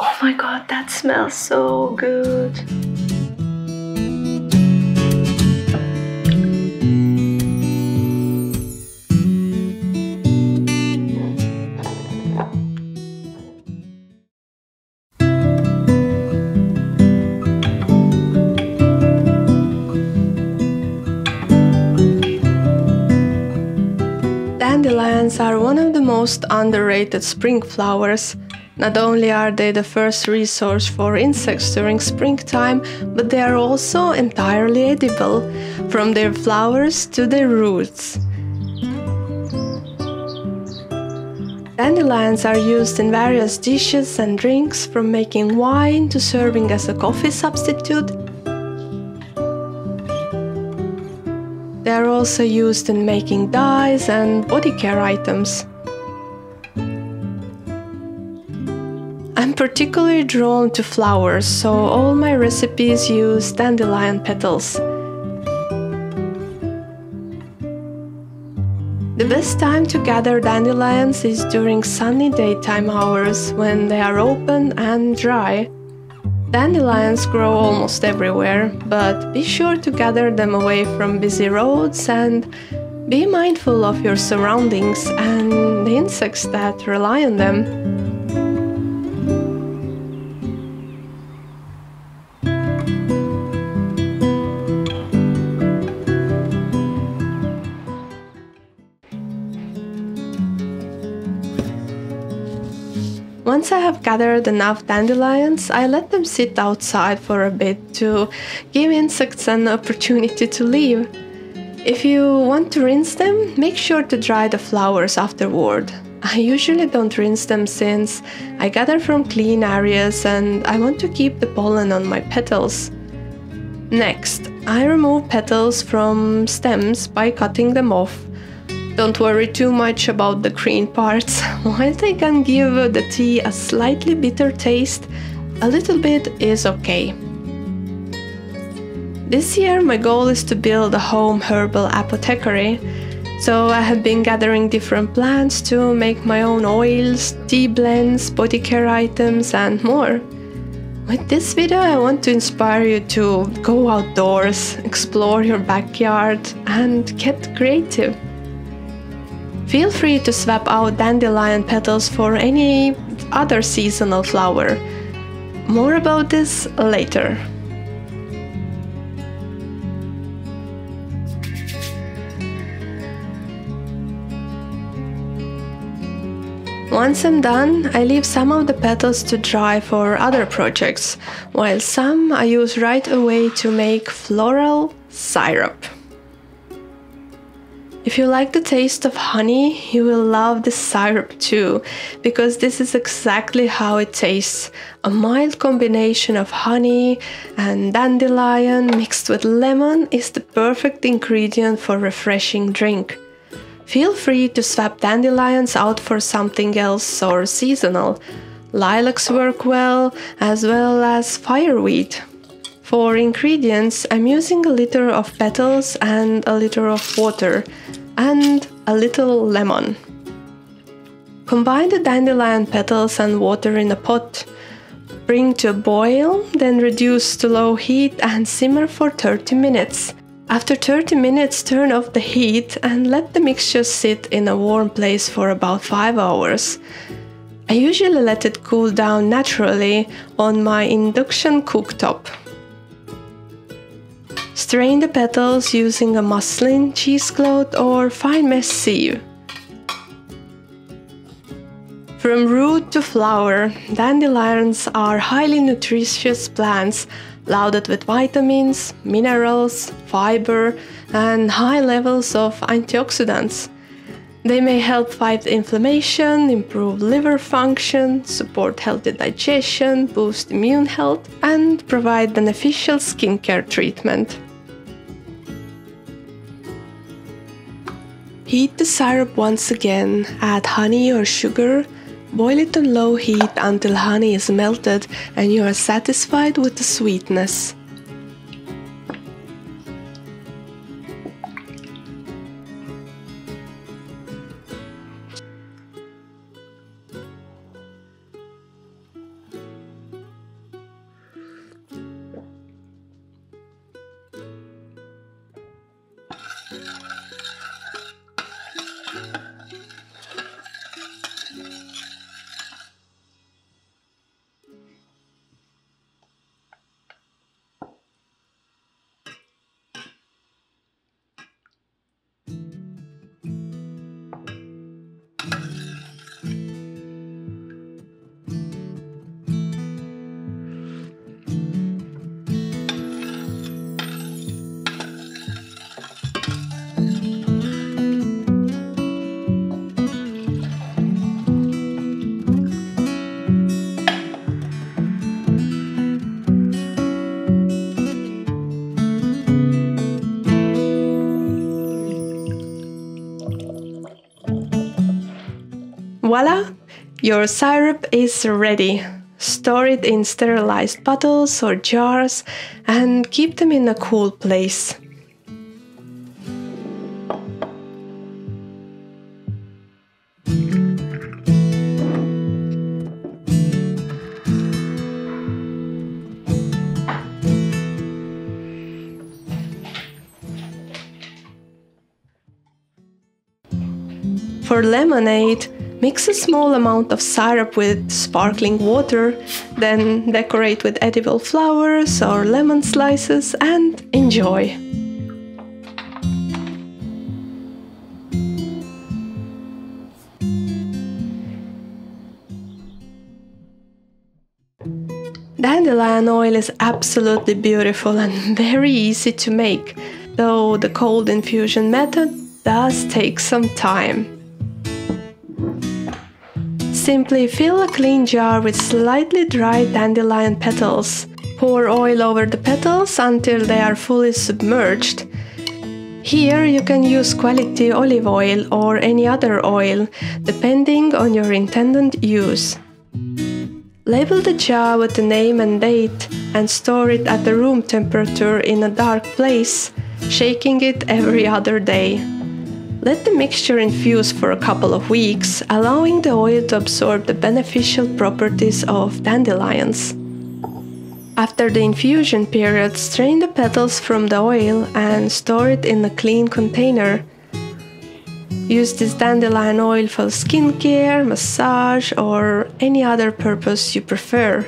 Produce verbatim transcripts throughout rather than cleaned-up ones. Oh my God, that smells so good. Dandelions are one of the most underrated spring flowers. Not only are they the first resource for insects during springtime, but they are also entirely edible, from their flowers to their roots. Dandelions are used in various dishes and drinks, from making wine to serving as a coffee substitute. They are also used in making dyes and body care items. I'm particularly drawn to flowers, so all my recipes use dandelion petals. The best time to gather dandelions is during sunny daytime hours, when they are open and dry. Dandelions grow almost everywhere, but be sure to gather them away from busy roads and be mindful of your surroundings and the insects that rely on them. Once I have gathered enough dandelions, I let them sit outside for a bit to give insects an opportunity to leave. If you want to rinse them, make sure to dry the flowers afterward. I usually don't rinse them since I gather from clean areas and I want to keep the pollen on my petals. Next, I remove petals from stems by cutting them off. Don't worry too much about the green parts. While they can give the tea a slightly bitter taste, a little bit is okay. This year my goal is to build a home herbal apothecary, so I have been gathering different plants to make my own oils, tea blends, body care items and more. With this video I want to inspire you to go outdoors, explore your backyard and get creative. Feel free to swap out dandelion petals for any other seasonal flower. More about this later. Once I'm done, I leave some of the petals to dry for other projects, while some I use right away to make floral syrup. If you like the taste of honey, you will love the syrup too, because this is exactly how it tastes. A mild combination of honey and dandelion mixed with lemon is the perfect ingredient for a refreshing drink. Feel free to swap dandelions out for something else or seasonal. Lilacs work well, as well as fireweed. For ingredients, I'm using a liter of petals and a liter of water and a little lemon. Combine the dandelion petals and water in a pot. Bring to a boil, then reduce to low heat and simmer for thirty minutes. After thirty minutes, turn off the heat and let the mixture sit in a warm place for about five hours. I usually let it cool down naturally on my induction cooktop. Strain the petals using a muslin, cheesecloth or fine mesh sieve. From root to flower, dandelions are highly nutritious plants loaded with vitamins, minerals, fiber and high levels of antioxidants. They may help fight inflammation, improve liver function, support healthy digestion, boost immune health, and provide beneficial skincare treatment. Heat the syrup once again, add honey or sugar, boil it on low heat until honey is melted and you are satisfied with the sweetness. voila! Your syrup is ready. Store it in sterilized bottles or jars and keep them in a cool place. For lemonade, mix a small amount of syrup with sparkling water, then decorate with edible flowers or lemon slices and enjoy! Dandelion oil is absolutely beautiful and very easy to make, though the cold infusion method does take some time. Simply fill a clean jar with slightly dried dandelion petals. Pour oil over the petals until they are fully submerged. Here you can use quality olive oil or any other oil, depending on your intended use. Label the jar with the name and date and store it at the room temperature in a dark place, shaking it every other day. Let the mixture infuse for a couple of weeks, allowing the oil to absorb the beneficial properties of dandelions. After the infusion period, strain the petals from the oil and store it in a clean container. Use this dandelion oil for skincare, massage, or any other purpose you prefer.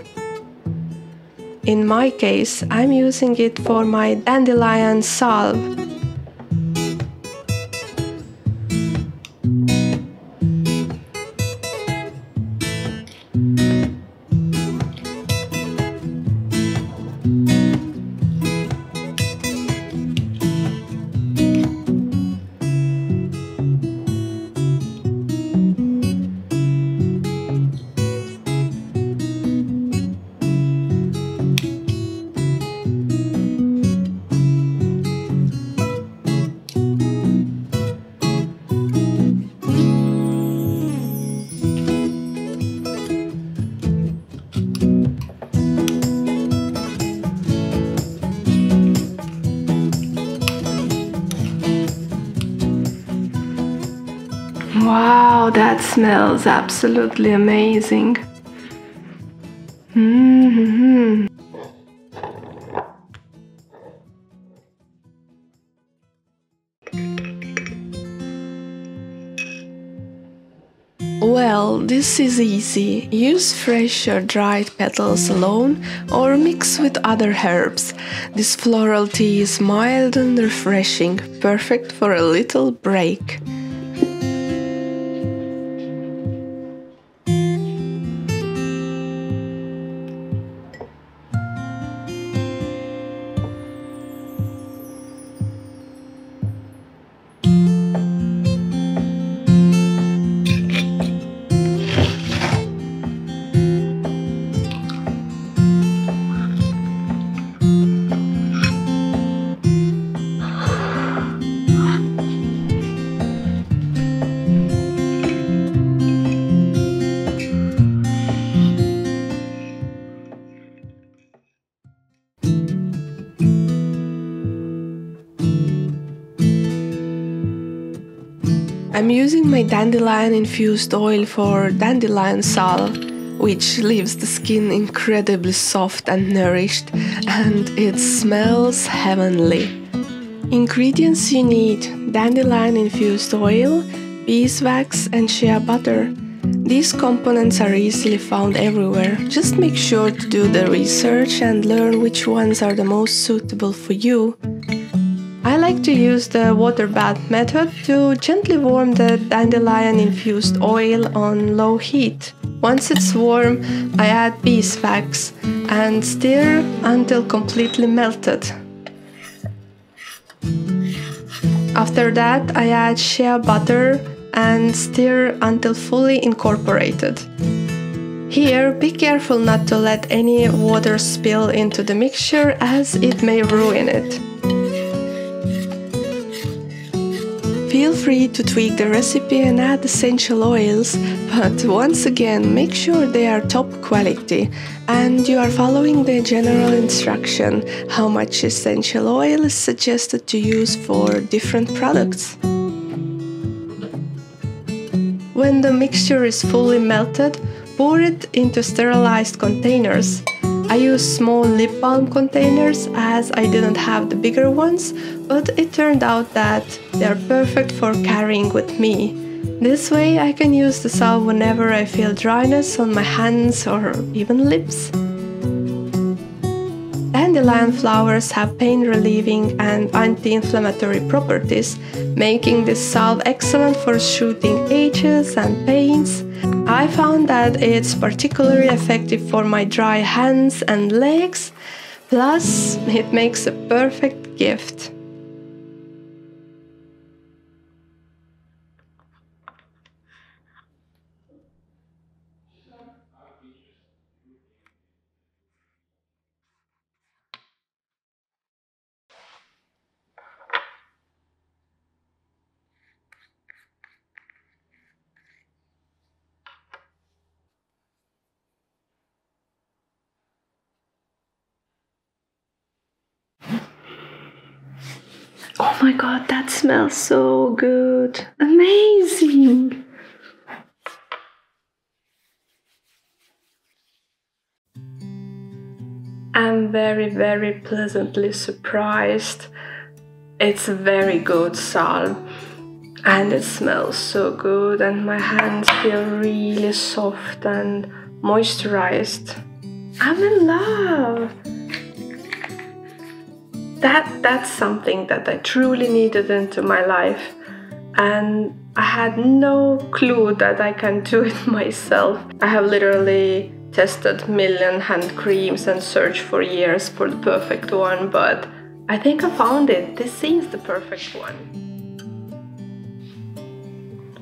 In my case, I'm using it for my dandelion salve. Wow, that smells absolutely amazing. Mm-hmm. Well, this is easy. Use fresh or dried petals alone or mix with other herbs. This floral tea is mild and refreshing, perfect for a little break. I'm using my dandelion infused oil for dandelion salve, which leaves the skin incredibly soft and nourished, and it smells heavenly. Ingredients you need: dandelion infused oil, beeswax and shea butter. These components are easily found everywhere. Just make sure to do the research and learn which ones are the most suitable for you. I like to use the water bath method to gently warm the dandelion infused oil on low heat. Once it's warm, I add beeswax and stir until completely melted. After that, I add shea butter and stir until fully incorporated. Here, be careful not to let any water spill into the mixture, as it may ruin it. Feel free to tweak the recipe and add essential oils, but once again make sure they are top quality and you are following the general instruction how much essential oil is suggested to use for different products. When the mixture is fully melted, pour it into sterilized containers. I use small lip balm containers as I didn't have the bigger ones, but it turned out that they are perfect for carrying with me. This way I can use the salve whenever I feel dryness on my hands or even lips. Dandelion flowers have pain-relieving and anti-inflammatory properties, making this salve excellent for shooting itches and pains. I found that it's particularly effective for my dry hands and legs, plus it makes a perfect gift. Oh my god, that smells so good! Amazing! I'm very, very pleasantly surprised. It's a very good salve and it smells so good and my hands feel really soft and moisturized. I'm in love! That, that's something that I truly needed into my life, and I had no clue that I can do it myself. I have literally tested a million hand creams and searched for years for the perfect one, but I think I found it. This is the perfect one.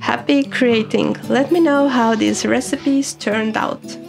Happy creating! Let me know how these recipes turned out.